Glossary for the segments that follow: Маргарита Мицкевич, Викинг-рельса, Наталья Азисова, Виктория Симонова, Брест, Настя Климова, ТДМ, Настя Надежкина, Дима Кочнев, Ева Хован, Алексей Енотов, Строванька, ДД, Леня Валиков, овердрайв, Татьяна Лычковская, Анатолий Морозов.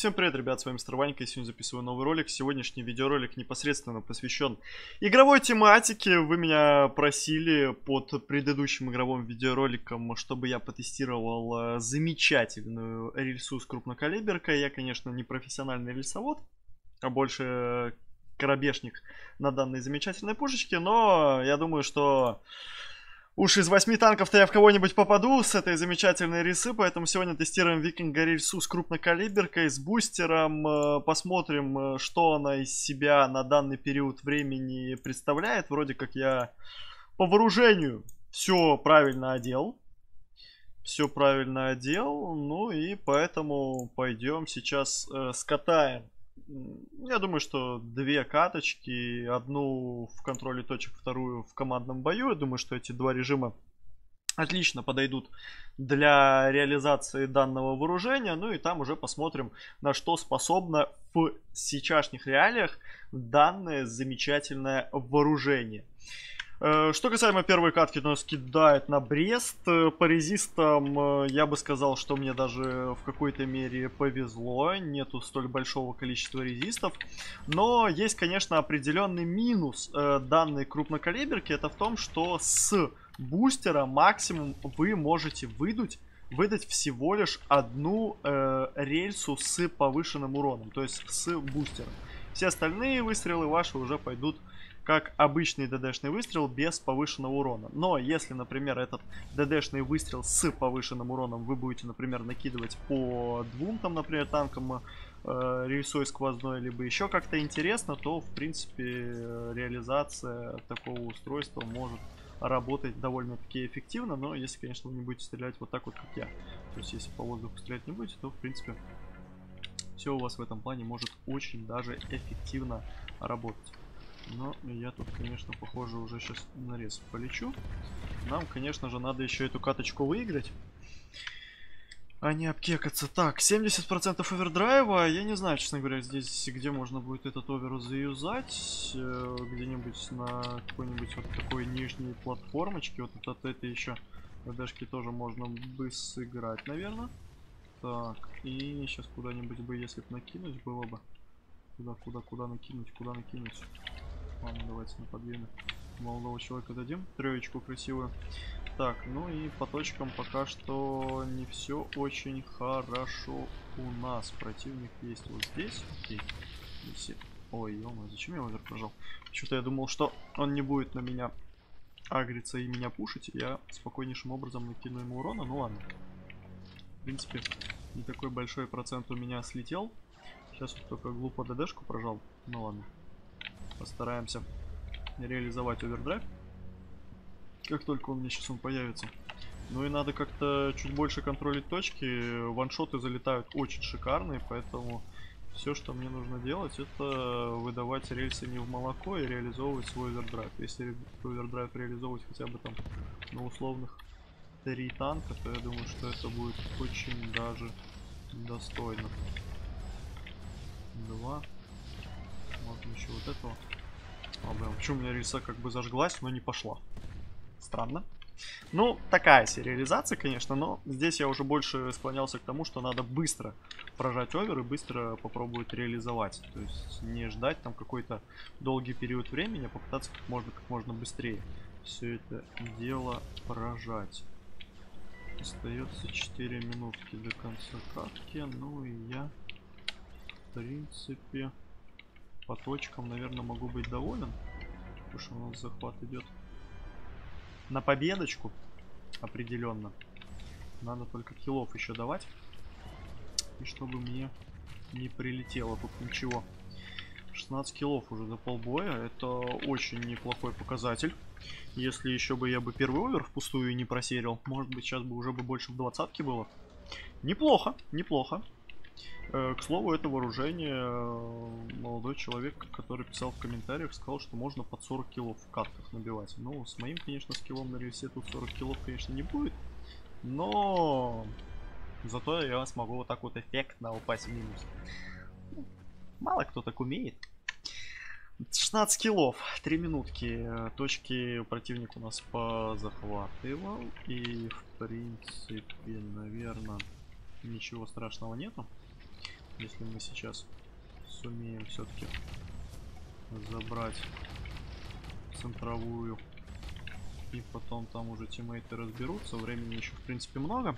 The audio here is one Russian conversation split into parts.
Всем привет, ребят, с вами Строванька, и сегодня записываю новый ролик. Сегодняшний видеоролик непосредственно посвящен игровой тематике. Вы меня просили под предыдущим игровым видеороликом, чтобы я потестировал замечательную рельсу с крупнокалиберкой. Я, конечно, не профессиональный рельсовод, а больше корабешник на данной замечательной пушечке, но я думаю, что... уж из 8 танков-то я в кого-нибудь попаду с этой замечательной рельсы, поэтому сегодня тестируем Викинг-рельсу с крупнокалиберкой, с бустером, посмотрим, что она из себя на данный период времени представляет. Вроде как я по вооружению все правильно одел, ну и поэтому пойдем сейчас скатаем. Я думаю, что две каточки, одну в контроле точек, вторую в командном бою. Я думаю, что эти два режима отлично подойдут для реализации данного вооружения. Ну и там уже посмотрим, на что способно в сейчасшних реалиях данное замечательное вооружение. Что касаемо первой катки, то нас кидает на Брест. По резистам я бы сказал, что мне даже в какой-то мере повезло. Нету столь большого количества резистов. Но есть, конечно, определенный минус данной крупнокалиберки. Это в том, что с бустера максимум вы можете выдать всего лишь одну рельсу с повышенным уроном. То есть с бустером. Все остальные выстрелы ваши уже пойдут как обычный ДДшный выстрел без повышенного урона. Но если, например, этот ДДшный выстрел с повышенным уроном вы будете, например, накидывать по двум, там, например, танкам рельсой сквозной, либо еще как-то интересно, то, в принципе, реализация такого устройства может работать довольно-таки эффективно. Но если, конечно, вы не будете стрелять вот так вот, как я. То есть, если по воздуху стрелять не будете, то, в принципе, все у вас в этом плане может очень даже эффективно работать. Но я тут, конечно, похоже, уже сейчас нарез полечу. Нам, конечно же, надо еще эту каточку выиграть, а не обкекаться. Так, 70% овердрайва. Я не знаю, честно говоря, здесь где можно будет этот овер заюзать. Где-нибудь на какой-нибудь вот такой нижней платформочке. Вот от этой еще ДДшки тоже можно бы сыграть, наверное. Так, и сейчас куда-нибудь бы, если бы накинуть, было бы. Куда накинуть? Ладно, давайте на подъеме молодого человека дадим троечку красивую. Так, ну и по точкам пока что не все очень хорошо у нас. Противник есть вот здесь. Окей. Ой, ё-моё, зачем я овер прожал? Почему-то я думал, что он не будет на меня агриться и меня пушить. Я спокойнейшим образом накину ему урона. Ну ладно. В принципе, не такой большой процент у меня слетел. Сейчас вот только глупо ДДшку прожал. Ну ладно. Постараемся реализовать овердрайв, как только он мне сейчас появится. Ну и надо как-то чуть больше контролить точки. Ваншоты залетают очень шикарные, поэтому все, что мне нужно делать, это выдавать рельсы не в молоко и реализовывать свой овердрайв. Если овердрайв реализовывать хотя бы там на условных 3 танка, то я думаю, что это будет очень даже достойно. 2. Можно еще вот этого. А, блин, почему у меня рельса как бы зажглась, но не пошла? Странно. Ну, такая себе реализация, конечно, но здесь я уже больше склонялся к тому, что надо быстро прожать овер и быстро попробовать реализовать. То есть не ждать там какой-то долгий период времени, а попытаться как можно быстрее все это дело прожать. Остается 4 минутки до конца катки, ну и я, в принципе... по точкам, наверное, могу быть доволен, потому что у нас захват идет на победочку определенно. Надо только киллов еще давать, и чтобы мне не прилетело тут ничего. 16 киллов уже за полбоя, это очень неплохой показатель. Если еще бы я бы первый овер впустую не просерил, может быть, сейчас бы уже бы больше в двадцатке было. Неплохо, неплохо. К слову, это вооружение молодой человек, который писал в комментариях, сказал, что можно под 40 килов в катках набивать. Ну, с моим, конечно, скиллом на рельсе тут 40 килов, конечно, не будет. Но зато я смогу вот так вот эффектно упасть в минус. Мало кто так умеет. 16 килов, 3 минутки. Точки противник у нас позахватывал. И, в принципе, наверное, ничего страшного нету. если мы сейчас сумеем все-таки забрать центровую, и потом там уже тиммейты разберутся. Времени еще в принципе много,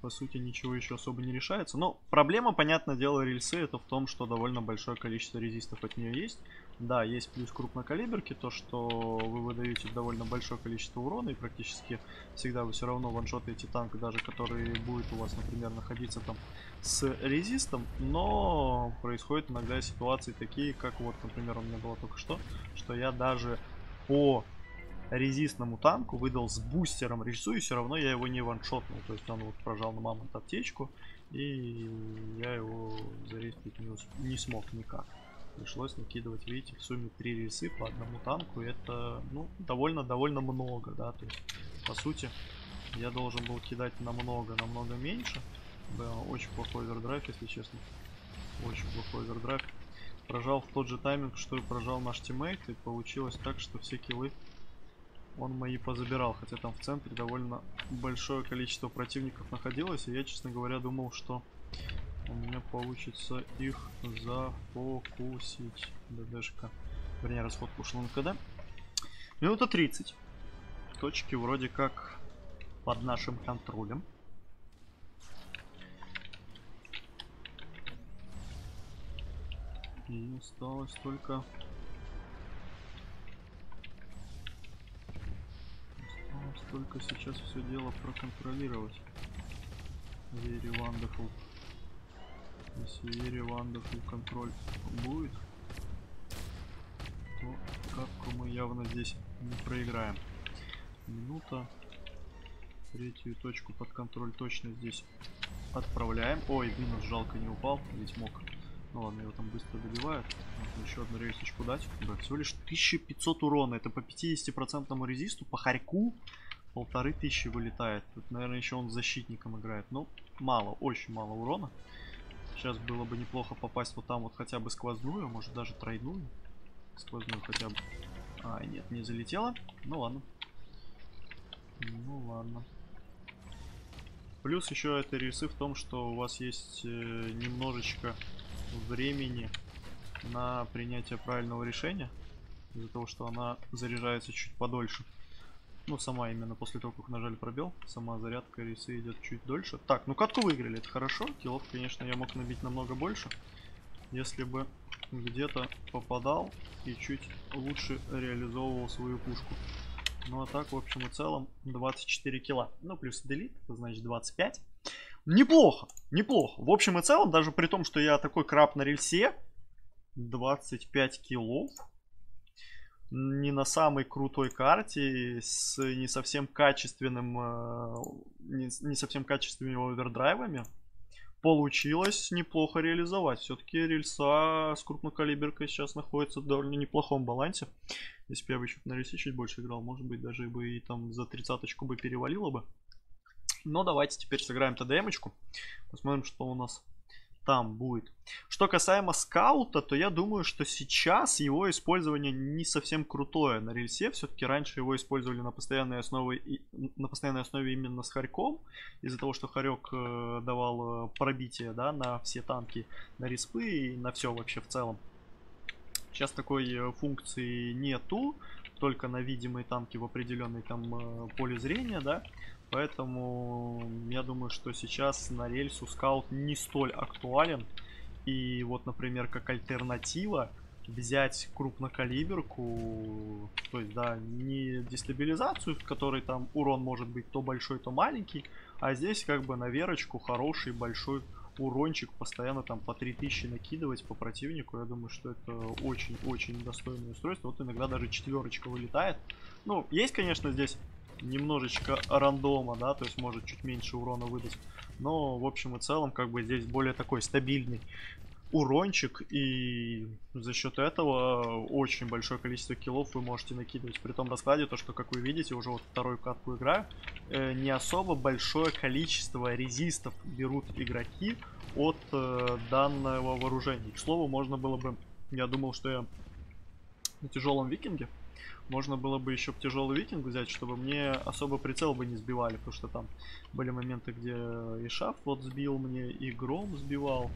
по сути ничего еще особо не решается. Но проблема, понятное дело, рельсы это в том, что довольно большое количество резистов от нее есть. Да, есть плюс крупнокалиберки, то что вы выдаете довольно большое количество урона, и практически всегда вы все равно ваншотаете танк, даже который будет у вас, например, находиться там с резистом. Но происходят иногда ситуации такие, как вот, например, у меня было только что я даже по резистному танку выдал с бустером рельсу, и все равно я его не ваншотнул. То есть он вот прожал на мамонт аптечку, и я его зарезать не смог никак. Пришлось накидывать, видите, в сумме 3 рельсы по одному танку. Это, ну, довольно много, да. То есть, по сути, я должен был кидать намного меньше. Да, очень плохой овердрайв, если честно. Очень плохой овердрайв. Прожал в тот же тайминг, что и прожал наш тиммейт. И получилось так, что все киллы он мои позабирал. Хотя там в центре довольно большое количество противников находилось. И я, честно говоря, думал, что у меня получится их зафокусить. ДДшка. Вернее, расход ушел на КД. Минута 30. Точки вроде как под нашим контролем. И осталось только... сейчас все дело проконтролировать. Very wonderful. Если Very Wonderful контроль будет, то капку мы явно здесь не проиграем. Минута. Третью точку под контроль точно здесь отправляем. Ой, минус, жалко, не упал, ведь мог. Ну ладно, его там быстро добивают. Можно еще одну рельсочку дать. Да, всего лишь 1500 урона. Это по 50% резисту, по харьку 1500 вылетает. Тут, наверное, еще он защитником играет. Но мало, очень мало урона. Сейчас было бы неплохо попасть вот там вот хотя бы сквозную, может даже тройную. Сквозную хотя бы. А, нет, не залетела. Ну ладно. Ну ладно. Плюс еще этой рельсы в том, что у вас есть немножечко времени на принятие правильного решения. Из-за того, что она заряжается чуть подольше. Ну, сама именно после того, как нажали пробел, сама зарядка рельсы идет чуть дольше. Так, ну катку выиграли, это хорошо. Киллов, конечно, я мог набить намного больше, если бы где-то попадал и чуть лучше реализовывал свою пушку. Ну, а так, в общем и целом, 24 килла. Ну, плюс делит, это значит 25. Неплохо, неплохо. В общем и целом, даже при том, что я такой краб на рельсе, 25 киллов. Не на самой крутой карте, с не совсем качественным, не совсем качественными овердрайвами, получилось неплохо реализовать. Все-таки рельса с крупнокалиберкой сейчас находится в довольно неплохом балансе. Если бы я бы еще на рельсе чуть больше играл, может быть, даже бы и там за 30-ку бы перевалило бы. Но давайте теперь сыграем ТДМ-очку. Посмотрим, что у нас там будет. Что касаемо скаута, то я думаю, что сейчас его использование не совсем крутое на рельсе. Все-таки раньше его использовали на постоянной основе именно с харьком. Из-за того, что харек давал пробитие, да, на все танки, на респы и на все вообще в целом. Сейчас такой функции нету, только на видимые танки в определенной там поле зрения, да. Поэтому я думаю, что сейчас на рельсу скаут не столь актуален. И вот, например, как альтернатива взять крупнокалиберку, то есть, да, не дестабилизацию, в которой там урон может быть то большой, то маленький, а здесь как бы на верочку хороший большой урончик, постоянно там по 3000 накидывать по противнику. Я думаю, что это очень-очень достойное устройство. Вот иногда даже 4-ка вылетает. Ну, есть, конечно, здесь немножечко рандома, да, то есть может чуть меньше урона выдать, но в общем и целом как бы здесь более такой стабильный урончик, и за счет этого очень большое количество киллов вы можете накидывать. При том раскладе, то что, как вы видите, уже вот вторую катку играю, не особо большое количество резистов берут игроки от данного вооружения. К слову, можно было бы, я думал, что я на тяжелом викинге Можно было бы еще тяжелый викинг взять, чтобы мне особо прицел бы не сбивали, потому что там были моменты, где и шафт вот сбил мне, и гром сбивал.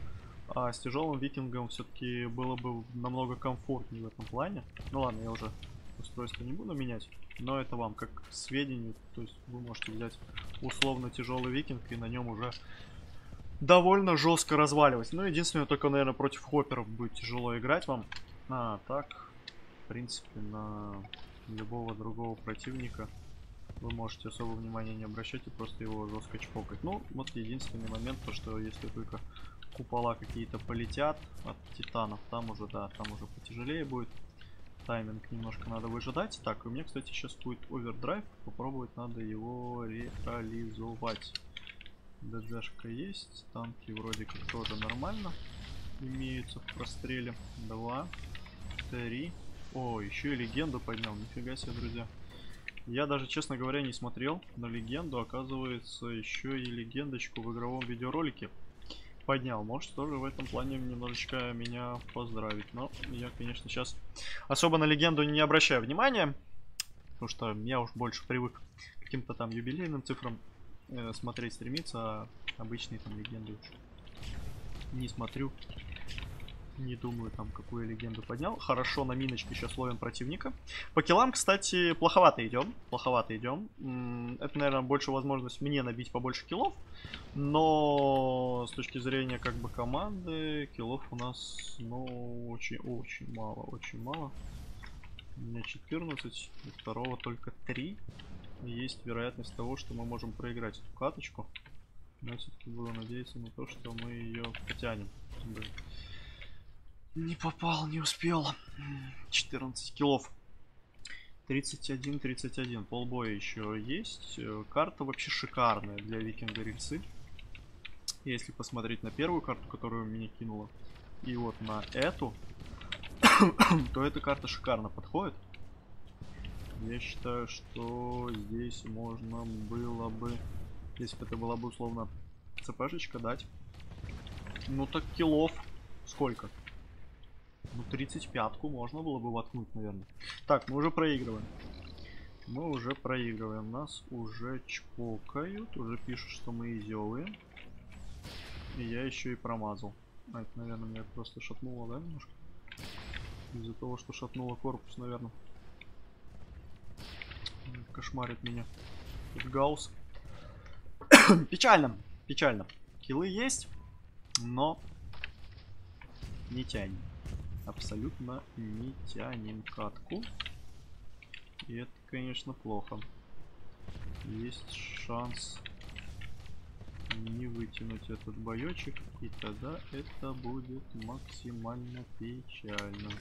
А с тяжелым викингом все-таки было бы намного комфортнее в этом плане. Ну ладно, я уже устройство не буду менять, но это вам как сведение. То есть вы можете взять условно тяжелый викинг и на нем уже довольно жестко разваливать. Ну, единственное, только, наверное, против хопперов будет тяжело играть вам. А так, в принципе, на любого другого противника вы можете особо внимания не обращать и просто его жестко чпокать. Ну, вот единственный момент, то что если только купола какие-то полетят от титанов, там уже, да, там уже потяжелее будет. Тайминг немножко надо выжидать. Так, у меня, кстати, сейчас будет овердрайв. Попробовать надо его реализовать. ДДшка есть. Танки вроде как тоже нормально имеются в простреле. 2, 3. О, еще и легенду поднял. Нифига себе, друзья. Я даже, честно говоря, не смотрел на легенду. Оказывается, еще и легендочку в игровом видеоролике поднял. Может, тоже в этом плане немножечко меня поздравить. Но я, конечно, сейчас особо на легенду не обращаю внимания, потому что я уж больше привык к каким-то там юбилейным цифрам смотреть, стремиться, а обычные там легенды не смотрю. Не думаю, там, какую легенду поднял. Хорошо, на миночке сейчас ловим противника. По киллам, кстати, плоховато идем. Плоховато идем. Это, наверное, больше возможность мне набить побольше киллов. Но с точки зрения, как бы, команды, киллов у нас, ну, очень-очень мало. Очень мало. У меня 14, у второго только 3. Есть вероятность того, что мы можем проиграть эту каточку. Но я все-таки буду надеяться на то, что мы ее потянем. Блин. Не попал, не успел. 14 киллов. 31-31. Полбоя еще есть. Карта вообще шикарная для викинга-рельсы. Если посмотреть на первую карту, которую меня кинуло, и вот на эту, то эта карта шикарно подходит. Я считаю, что здесь можно было бы, если бы это была бы условно ЦПшечка, дать. Ну так киллов сколько? Ну, 35-ку можно было бы воткнуть, наверное. Так, мы уже проигрываем. Мы уже проигрываем. Нас уже чпокают. Уже пишут, что мы изёвые. И я еще и промазал. А, это, наверное, меня просто шатнуло, да, немножко? Из-за того, что шатнуло корпус, наверное. Кошмарит меня. Тут гаусс. Печально. Печально. Киллы есть, но не тянем. Абсолютно не тянем катку. И это, конечно, плохо. Есть шанс не вытянуть этот боечек. И тогда это будет максимально печально.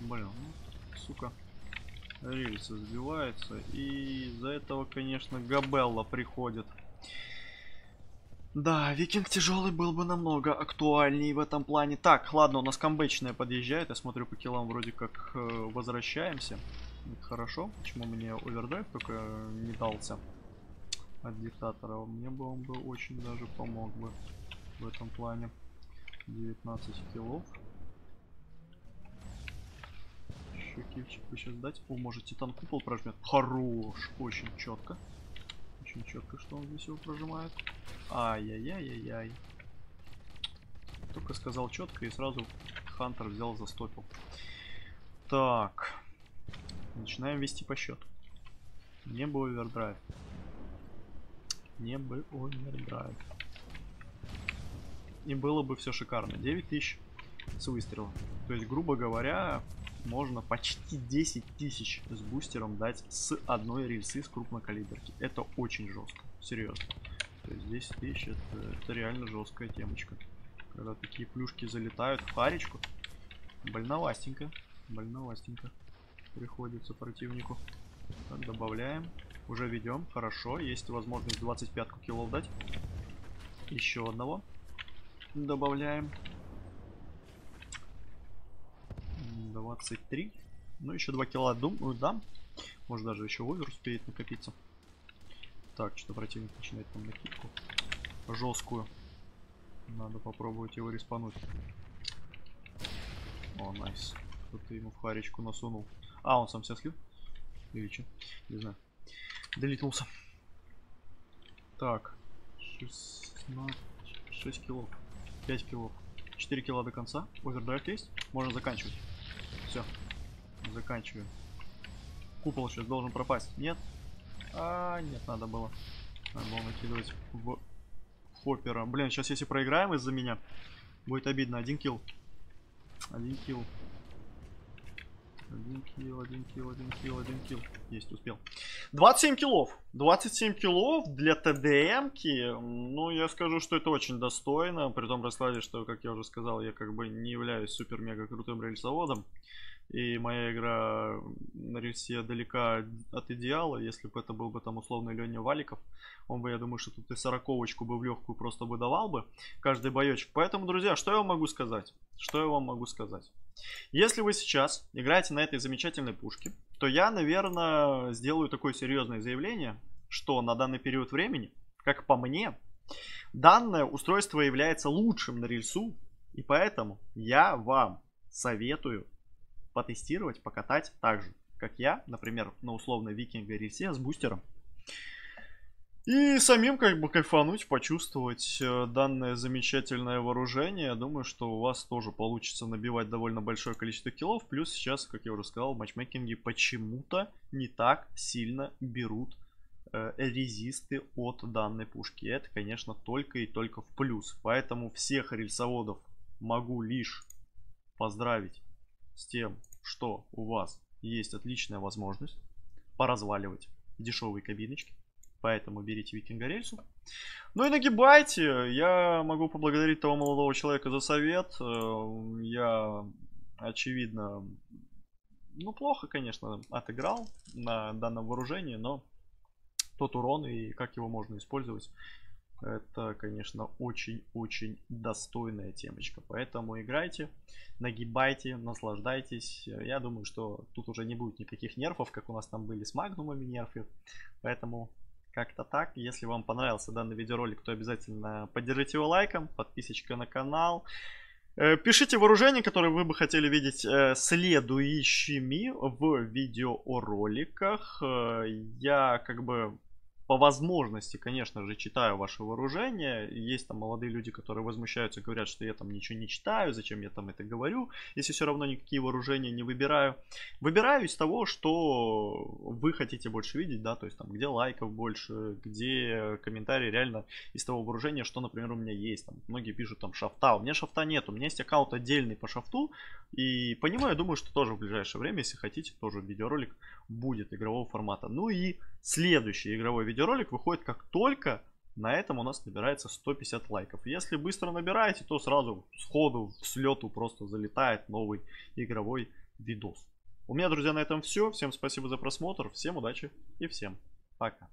Блин, сука. Рельсы сбиваются. И из-за этого, конечно, Габелла приходит. Да, викинг тяжелый был бы намного актуальней в этом плане. Так, ладно, у нас камбэчная подъезжает. Я смотрю, по киллам вроде как возвращаемся. Это хорошо. Почему мне овердрайв только не дался от диктатора? Мне бы он бы очень даже помог бы в этом плане. 19 киллов. Еще кивчик вы сейчас дать. О, может, титан купол прожмет. Хорош, очень четко. Очень четко, что он здесь его прожимает. Ай-яй-яй-яй-яй. Только сказал четко, и сразу Хантер взял, застопил. Так. Начинаем вести по счету. Не бы овердрайв. Не бы овердрайв. И было бы все шикарно. 9000 с выстрела. То есть, грубо говоря, можно почти 10 тысяч с бустером дать с одной рельсы с крупной калиберки. Это очень жестко, серьезно. То есть 10 тысяч это реально жесткая темочка. Когда такие плюшки залетают в харечку, больновастенько, больновастенько приходится противнику. Так, добавляем, уже ведем, хорошо, есть возможность 25-ку киллов дать. Еще одного добавляем. 23. Ну, еще 2 килла, думаю, да. Может, даже еще овер успеет накопиться. Так, что противник начинает там накидку жесткую. Надо попробовать его респануть. О, найс. что ты ему в харечку насунул. А, он сам себя слил? Или че? Не знаю. Долетнулся. Так. 6 килов. 5 килов. 4 кило до конца. Овердрайв есть? Можно заканчивать. Все. Заканчиваем. Купол сейчас должен пропасть. Нет? А, нет, надо было. Надо было накидывать в хоппера. Блин, сейчас если проиграем из-за меня, будет обидно. Один килл. Один килл. Один килл, один килл, один килл, один килл. Есть, успел. 27 киллов. 27 киллов для ТДМ-ки. Ну, я скажу, что это очень достойно. При том раскладе, что, как я уже сказал, я как бы не являюсь супер-мега крутым рельсоводом. И моя игра на рельсе далека от идеала. Если бы это был бы там условный Леня Валиков, он бы, я думаю, что тут и сороковочку бы в легкую просто бы давал бы каждый боечек. Поэтому, друзья, что я вам могу сказать? Что я вам могу сказать? Если вы сейчас играете на этой замечательной пушке, то я, наверное, сделаю такое серьезное заявление, что на данный период времени, как по мне, данное устройство является лучшим на рельсу. И поэтому я вам советую потестировать, покатать так же, как я, например, на условной викинг-рельсе с бустером. И самим как бы кайфануть, почувствовать данное замечательное вооружение. Я думаю, что у вас тоже получится набивать довольно большое количество киллов. Плюс сейчас, как я уже сказал, в матчмейкинге почему-то не так сильно берут резисты от данной пушки. Это, конечно, только и только в плюс. Поэтому всех рельсоводов могу лишь поздравить с тем, что у вас есть отличная возможность поразваливать дешевые кабиночки. Поэтому берите викинга-рельсу. Ну и нагибайте. Я могу поблагодарить того молодого человека за совет. Я, очевидно, ну плохо, конечно, отыграл на данном вооружении, но тот урон и как его можно использовать, это, конечно, очень-очень достойная темочка. Поэтому играйте, нагибайте, наслаждайтесь. Я думаю, что тут уже не будет никаких нерфов, как у нас там были с магнумами нерфы. Поэтому... как-то так. Если вам понравился данный видеоролик, то обязательно поддержите его лайком, подписочкой на канал. Пишите вооружения, которые вы бы хотели видеть следующими в видеороликах. Я как бы по возможности, конечно же, читаю ваше вооружение. Есть там молодые люди, которые возмущаются, говорят, что я там ничего не читаю, зачем я там это говорю, если все равно никакие вооружения не выбираю. Выбираю из того, что вы хотите больше видеть, да, то есть там где лайков больше, где комментарии реально из того вооружения, что, например, у меня есть. Там многие пишут там шафта, у меня шафта нет, у меня есть аккаунт отдельный по шафту, и по нему, я думаю, что тоже в ближайшее время, если хотите, тоже видеоролик будет игрового формата. Ну и следующий игровой видеоролик выходит, как только на этом у нас набирается 150 лайков. Если быстро набираете, то сразу сходу, с лету просто залетает новый игровой видос. У меня, друзья, на этом все. Всем спасибо за просмотр, всем удачи и всем пока.